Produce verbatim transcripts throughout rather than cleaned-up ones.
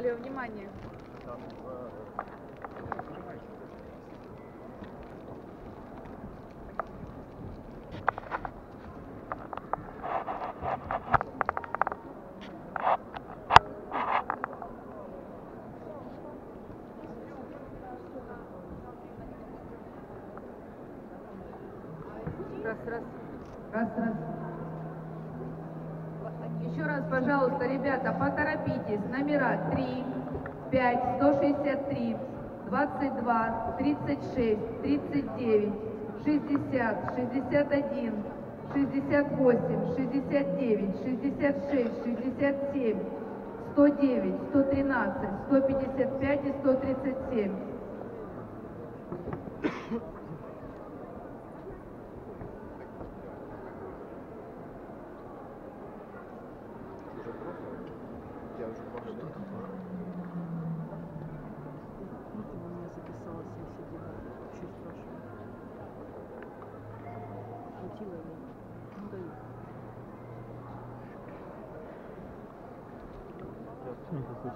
Алло, внимание. Раз, раз, раз, раз. Еще раз, пожалуйста, ребята, поторопитесь. Номера три, пять, сто шестьдесят три, двадцать два, тридцать шесть, тридцать девять, шестьдесят, шестьдесят один, шестьдесят восемь, шестьдесят девять, шестьдесят шесть, шестьдесят семь, сто девять, сто тринадцать, сто пятьдесят пять и сто тридцать семь.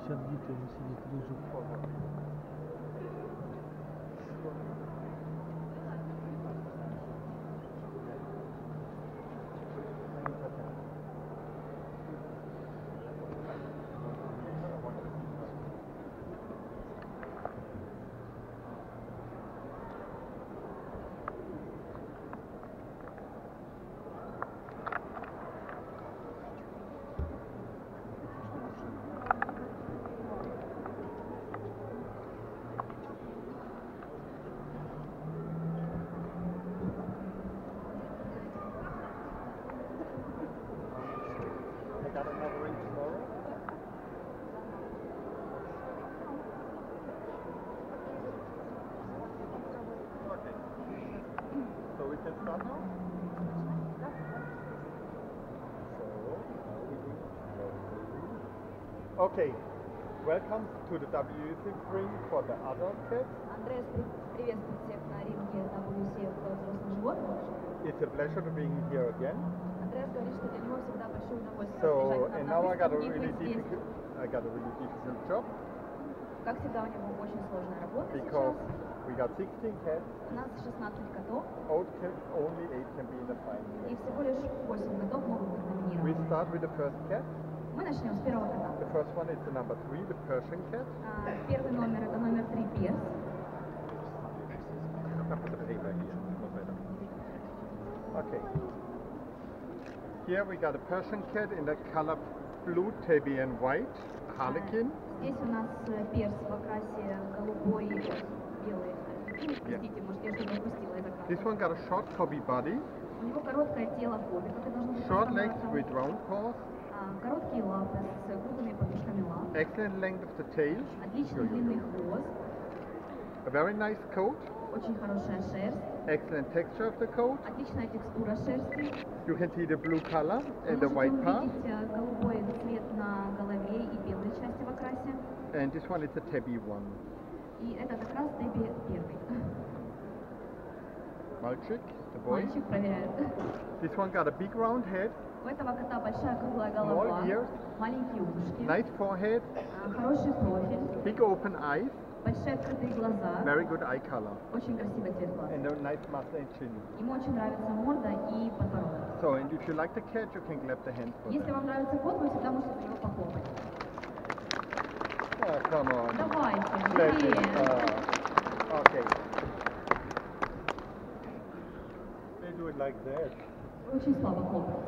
Сейчас где-то он сидит, лежит. Okay, welcome to the W C F ring for the adult cats. Andreas, приветствую всех на ринге W C F взрослых животных. It's a pleasure to be here again. Andreas говорит, что для него всегда большое удовольствие. So, and now I got a really difficult, I got a really difficult job. Как всегда, у него очень сложная работа сейчас. Because we got sixteen cats. У нас шестнадцать котов. Only eight can be in the final. И всего лишь восемь котов могут быть номинированы. We start with the first cat. Мы начнем с первого кота. The first one is the number three, the Persian cat. Первый номер это номер три перс. Okay. Here we got a Persian cat in the color blue, tabby and white, Harlequin. Здесь у нас перс в окрасе голубой и белый. Простите, может я что-то упустила, это как. This one got a short cobby body. У него короткое тело коби, как ты должен сказать. Short legs with round paws. Короткие лапы с круглыми подушками лап. Excellent length of the tail. Отличный длинный хвост. A very nice coat. Очень хорошая шерсть. Excellent texture of the coat. Отличная текстура шерсти. You can see the blue color and the white part. Голубой цвет на голове и белой части в окрасе. And this one is the tabby one. И это как раз tabby первый. Мальчик, the boy. Мальчик проверяет. This one got a big round head. У этого кота большая круглая голова, маленькие ушки, nice forehead, хороший профиль, big open eyes, большие открытые глаза, very good eye color, очень красивый цвет глаз, and a nice muzzle and chin. Ему очень нравится морда и подбородок. So, and if you like the cat, you can clap the hand for them. Если вам нравится кот, вы всегда можете его похлопать. Oh, come on. Давайте, живее. Uh, okay. They do it like that. Очень слабо хлопать.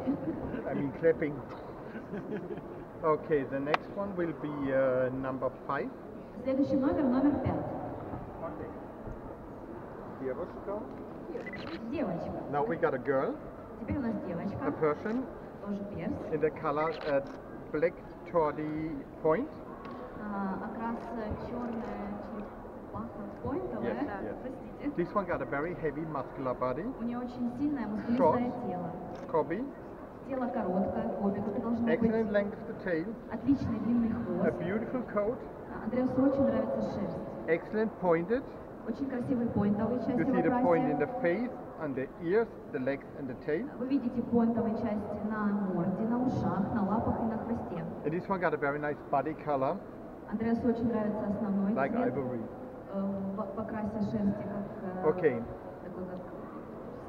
I mean clapping. Okay, the next one will be uh, number five. Следующий номер, номер пять. Okay. Девушка. Девочка. Now we got a girl. Теперь у нас девочка. A Persian. Тоже перс. In the color uh, black tawny point. Окрас черная черепаховая. Yes, yes. This one got a very heavy muscular body. У нее очень сильное мускулистое тело. Cobby. Тело короткое, коби, как должно быть. Excellent length of the tail. Отличный длинный хвост. A beautiful coat. Андреасу очень нравится шерсть. Excellent pointed. Очень красивый поинтовый части. You see the point in the face, on the ears, the legs and the tail. Вы видите поинтовые части на морде, на ушах, на лапах и на хвосте. And this one got a very nice body color. Андреасу очень нравится основной like цвет. Uh, Покрасьте шерсти как okay. такой как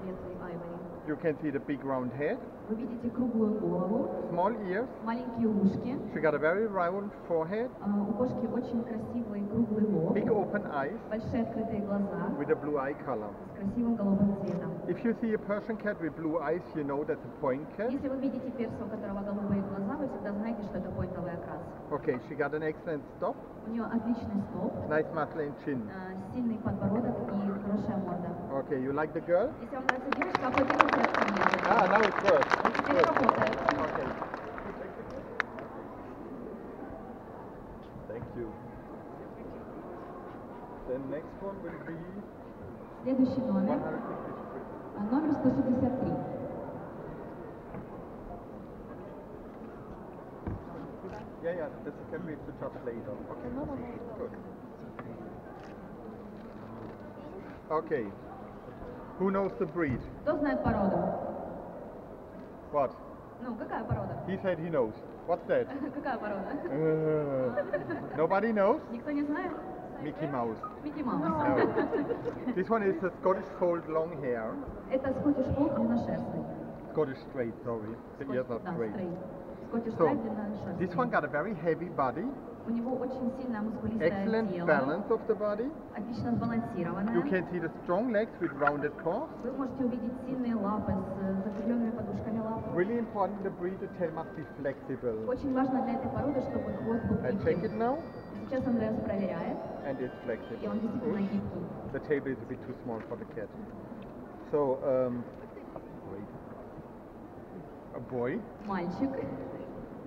светлый ivory. You can see the big round head. Вы видите круглую голову. Small ears. Маленькие ушки. She got a very round forehead. Uh, у кошки очень красивый круглый лоб. Big open eyes. Большие открытые глаза. With a blue eye color. С красивым голубым цветом. If you see a Persian cat with blue eyes, you know that's a point cat. Если вы видите перса, у которого голубые глаза, вы всегда знаете, что это поинтовая краска. Okay, she got an excellent stop. У нее отличный стоп. Nice muzzle and chin. Uh, сильный подбородок и хорошая морда. Okay, you like the girl? Если вам нравится девочка, аплодируйте. Ah, now it works. It works. Okay. Thank you. The next one will be следующий номер. Номер сто шестьдесят три. Yeah, yeah, this can be to touch later. Okay, no, no, no. Good. Okay. Who knows the breed? Кто знает породу? What? Ну, какая порода? He said he knows. What's that? Какая порода? Uh, nobody knows? Никто не знает? Mickey Mouse. Mickey Mouse. No. This one is a Scottish Fold long hair. Это Scottish Fold длинношерстный. Scottish Straight, sorry. The ears are straight. Scottish Straight длинношерстный. This one got a very heavy body. У него очень сильная мускулистая тело. Excellent balance of the body. Отлично сбалансированная. You can see the strong legs with rounded paws. Вы можете увидеть сильные лапы с закрепленными подушками лап. Really important the breed the tail must be flexible. Очень важно для этой породы, чтобы хвост был гибким. I check it now. Сейчас Андреас проверяет. And it's flexible. И он действительно гибкий. The table is a bit too small for the cat. So, um, a boy. Мальчик.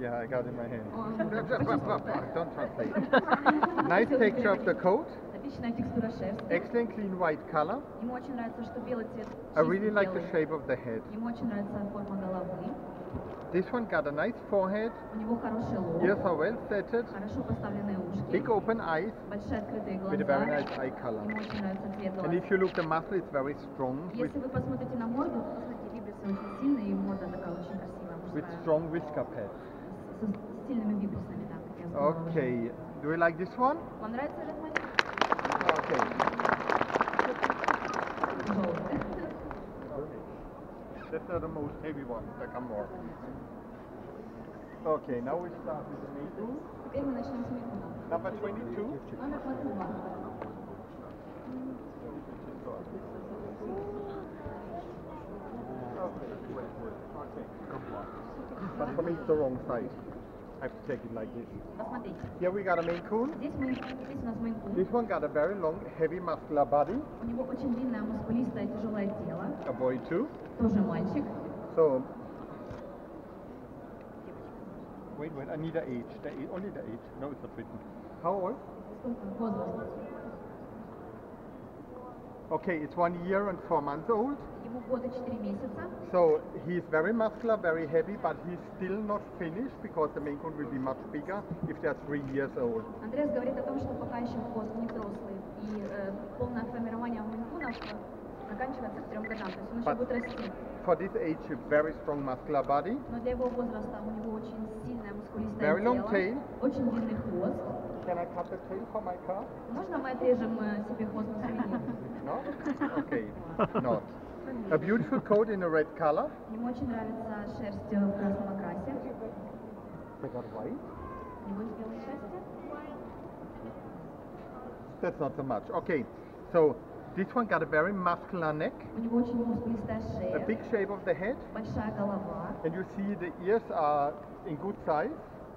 Yeah, I got it in my hand. Don't translate. Nice texture of the coat. Excellent clean white color. I really like the shape of the head. This one got a nice forehead. Ears are well setted. Big open eyes with a very nice eye color. And if you look, the muscle is very strong. With, with strong whisker pads. Okay, do you like this one? Okay. That's not the most heavy one, like a more. Okay, now we start with the Maine Coon. Number twenty-two. But for me it's the wrong side. I have to take it like this. Here we got a Maine Coon. This one got a very long, heavy, muscular body. A boy too. So, wait, wait, I need the age. The age, only the age. No, it's not written. How old? Okay, it's one year and four months old. So he's very muscular, very heavy, but he's still not finished because the Maine Coon will be much bigger if they're three years old. Andreas говорит о том, что пока еще хвост не взрослый и полное формирование мейн-кунов заканчивается к трем годам, то есть он еще будет расти. For this age, a very strong muscular body. Но для его возраста у него очень сильное мускулистое тело, очень длинный хвост. Can I cut the tail for my car? Можно мы отрежем себе хвост на сувенир? No? Okay, not. A beautiful coat in a red color. Ему очень нравится шерсть в красном окрасе. Не будет белой шерсти? That's not so much. Okay, so this one got a very muscular neck. У него очень мускулистая шея. A big shape of the head. Большая голова. And you see the ears are in good size.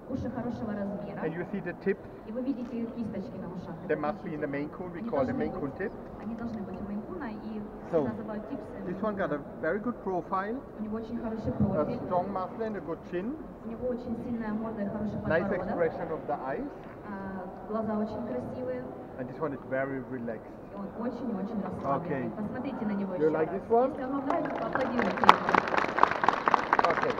Уши хорошего размера. And you see the tips. И вы видите кисточки на ушах. They must be in the Maine Coon. We call them Maine Coon tips. Они должны быть у Maine Coona и So, this one got a very good profile, a strong muscle and a good chin, nice expression of the eyes, and this one is very relaxed. Okay, you like this one? Okay.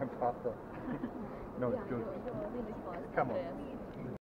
I'm faster. No, it's good. Come on.